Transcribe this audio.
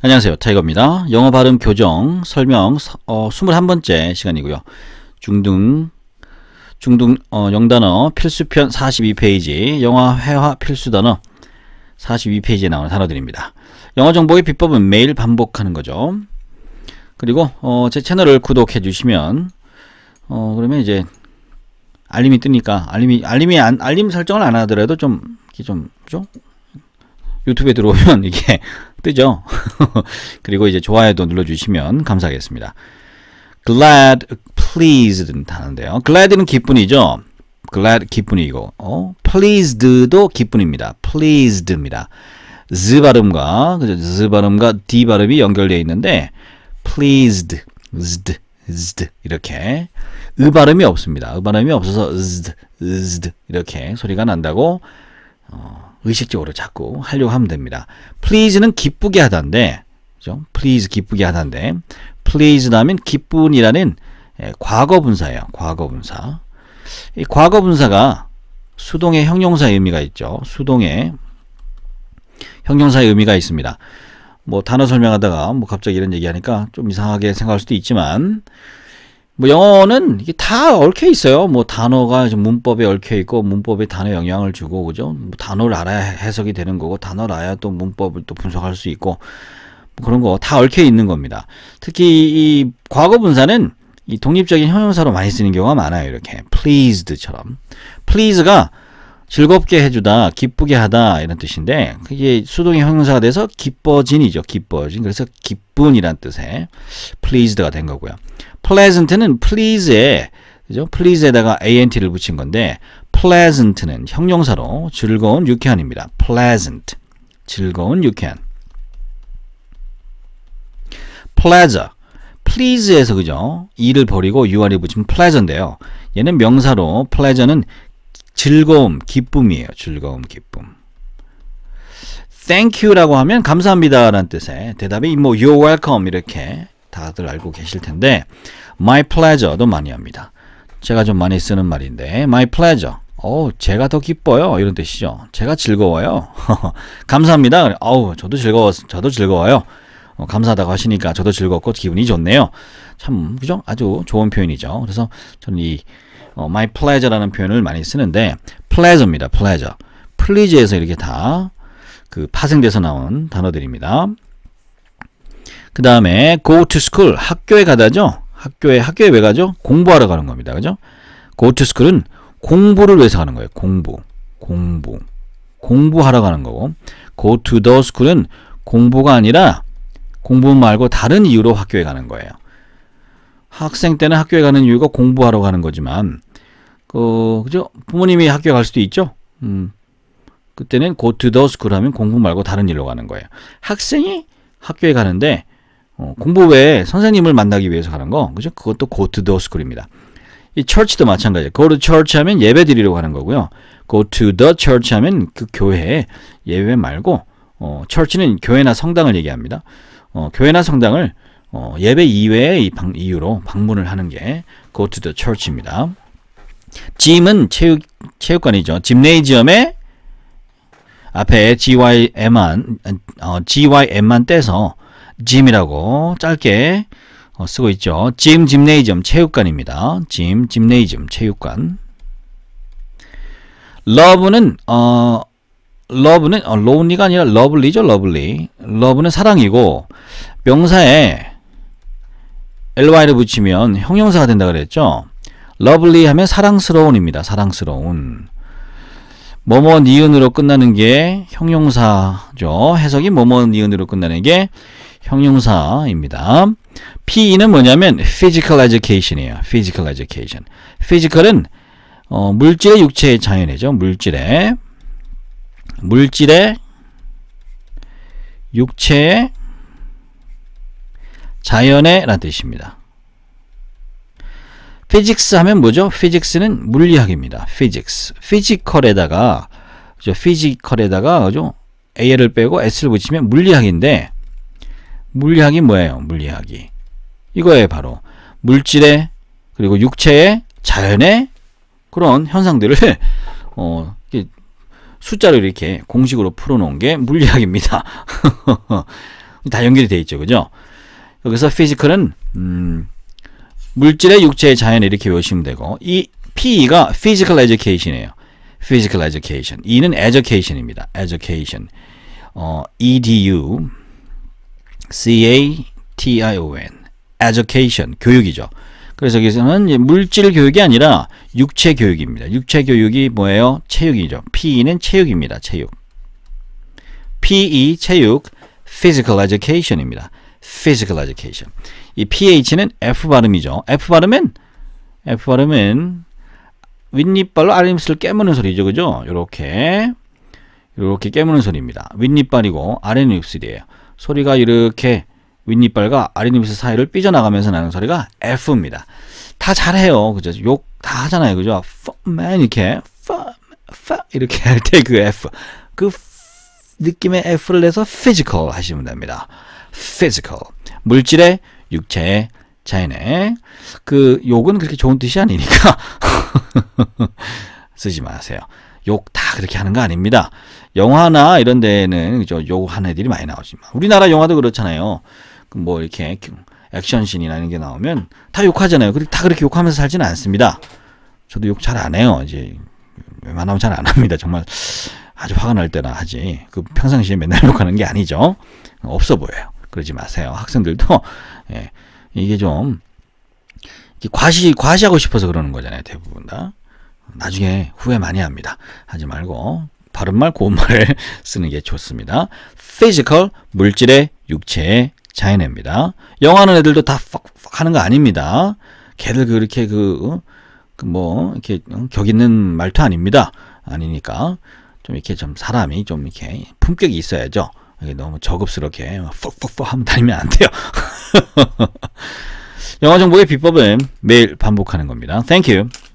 안녕하세요, 타이거입니다. 영어 발음 교정 설명 21번째 시간이고요. 중등 영단어 필수편 42페이지 영어 회화 필수단어 42페이지에 나오는 단어들입니다. 영어 정보의 비법은 매일 반복하는 거죠. 그리고 제 채널을 구독해 주시면 그러면 이제 알림이 뜨니까 알림 설정을 안 하더라도 좀 유튜브에 들어오면 이게 뜨죠. 그리고 이제 좋아요도 눌러주시면 감사하겠습니다. glad, pleased 단어인데요. glad는 기쁜이죠. glad 기쁜이고 pleased도 기쁜입니다. pleased입니다. z 발음과 그죠? z 발음과 d 발음이 연결되어 있는데 pleased, zd 이렇게 으 발음이 없습니다. 으 발음이 없어서 zd 이렇게 소리가 난다고 의식적으로 자꾸 하려고 하면 됩니다. please는 기쁘게 하다인데, 그죠? please 기쁘게 하다인데, pleased 하면 기쁜이라는 과거분사예요. 과거분사. 이 과거분사가 수동의 형용사의 의미가 있죠. 수동의 형용사의 의미가 있습니다. 뭐 단어 설명하다가 갑자기 이런 얘기하니까 좀 이상하게 생각할 수도 있지만, 영어는 이게 다 얽혀 있어요. 단어가 문법에 얽혀 있고, 문법에 단어 영향을 주고, 그죠? 단어를 알아야 해석이 되는 거고, 단어를 알아야 또 문법을 또 분석할 수 있고, 그런 거 다 얽혀 있는 겁니다. 특히 이 과거분사는 이 독립적인 형용사로 많이 쓰는 경우가 많아요. 이렇게 pleased처럼. please가 즐겁게 해주다, 기쁘게 하다 이런 뜻인데, 그게 수동의 형용사가 돼서 기뻐진이죠. 기뻐진. 그래서 기쁜이란 뜻의 pleased가 된 거고요. pleasant는 please에, 그죠? please에다가 ant를 붙인 건데, pleasant는 형용사로 즐거운, 유쾌한입니다. pleasant, 즐거운, 유쾌한. pleasure, please에서 그죠? e를 버리고 ur이 붙이면 pleasure인데요. 얘는 명사로, pleasure는 즐거움, 기쁨이에요. 즐거움, 기쁨. Thank you라고 하면 감사합니다라는 뜻의 대답이 You're welcome 이렇게 다들 알고 계실 텐데, My pleasure도 많이 합니다. 제가 좀 많이 쓰는 말인데, My pleasure. 제가 더 기뻐요 이런 뜻이죠. 제가 즐거워요. 감사합니다. 저도 즐거워요. 감사하다고 하시니까 저도 즐겁고 기분이 좋네요. 참, 그죠? 아주 좋은 표현이죠. 그래서 저는 이 my pleasure라는 표현을 많이 쓰는데, pleasure입니다. pleasure. please에서 이렇게 다 그 파생돼서 나온 단어들입니다. 그 다음에 go to school, 학교에 가다죠. 학교에 왜 가죠? 공부하러 가는 겁니다. 그죠? go to school은 공부를 위해서 가는 거예요. 공부하러 가는 거고, go to the school은 공부가 아니라 공부 말고 다른 이유로 학교에 가는 거예요. 학생 때는 학교에 가는 이유가 공부하러 가는 거지만, 그죠? 부모님이 학교에 갈 수도 있죠? 그때는 go to the school 하면 공부 말고 다른 일로 가는 거예요. 학생이 학교에 가는데, 공부 외에 선생님을 만나기 위해서 가는 거, 그죠? 그것도 go to the school입니다. 이 church도 마찬가지예요. go to church 하면 예배 드리러 가는 거고요. go to the church 하면 그 교회, 예배 말고, church는 교회나 성당을 얘기합니다. 교회나 성당을 예배 이외의 이유로 방문을 하는 게 go to the church입니다. gym은 체육관이죠. gymnasium의 앞에 gym만 떼서 gym이라고 짧게 쓰고 있죠. gymnasium 체육관입니다. gymnasium 체육관. love는 lonely가 아니라 lovely죠. lovely. love는 사랑이고, 명사에 ly를 붙이면 형용사가 된다 그랬죠. lovely 하면 사랑스러운입니다. 사랑스러운. 뭐뭐 니은으로 끝나는 게 형용사죠. 해석이 뭐뭐 니은으로 끝나는 게 형용사입니다. P.E.는 뭐냐면 physical education이에요. physical education. physical은 물질의 육체의 자연이죠. 물질의 육체의 자연의 라는 뜻입니다. physics 하면 뭐죠? physics는 물리학입니다. physics. physical에다가 그죠? al을 빼고 s를 붙이면 물리학인데, 물리학이 뭐예요? 물리학이 이거예요. 바로 물질의, 그리고 육체의, 자연의 그런 현상들을 숫자로 이렇게 공식으로 풀어놓은 게 물리학입니다. 다 연결이 되어 있죠. 그죠? 여기서 피지컬은 물질의 육체의 자연 이렇게 외우시면 되고, 이 PE가 physical education이에요. physical education. E는 education입니다. education. edu c-a-t-i-o-n education. 교육이죠. 그래서 여기서는 물질 교육이 아니라 육체 교육입니다. 육체 교육이 뭐예요? 체육이죠. PE는 체육입니다. 체육. PE 체육, physical education입니다. physical education. 이 ph는 f 발음이죠. f 발음은 윗니빨로 아랫입술을 깨무는 소리죠. 그죠? 요렇게 깨무는 소리입니다. 윗니빨이고 아랫입술이에요. 소리가 이렇게 윗니빨과 아랫입술 사이를 삐져나가면서 나는 소리가 F입니다. 다 잘해요. 그죠? 욕 다 하잖아요. 그죠? man 이렇게 이렇게 할 때 그 F, 그 느낌의 F를 내서 physical 하시면 됩니다. physical. 물질의, 육체의, 자연의. 그 욕은 그렇게 좋은 뜻이 아니니까 쓰지 마세요. 욕 다 그렇게 하는 거 아닙니다. 영화나 이런 데는 그죠? 욕하는 애들이 많이 나오지만 우리나라 영화도 그렇잖아요. 뭐 이렇게 액션씬이나 이런 게 나오면 다 욕하잖아요. 다 그렇게 욕하면서 살지는 않습니다. 저도 욕 잘 안 해요. 이제 웬만하면 잘 안 합니다. 정말 아주 화가 날 때나 하지. 그 평상시에 맨날 욕하는 게 아니죠. 없어 보여요. 그러지 마세요. 학생들도 예, 이게 좀 과시하고 싶어서 그러는 거잖아요. 대부분 다. 나중에 후회 많이 합니다. 하지 말고 바른말 고운말을 쓰는 게 좋습니다. physical, 물질의, 육체의, 자연입니다. 영어하는 애들도 다 하는 거 아닙니다. 걔들 그렇게 이렇게 격 있는 말투 아닙니다. 아니니까 좀 이렇게 좀 사람이 좀 이렇게 품격이 있어야죠. 이게 너무 저급스럽게 퍽퍽퍽 하면 다니면 안 돼요. 영어 정보의 비법은 매일 반복하는 겁니다. Thank you.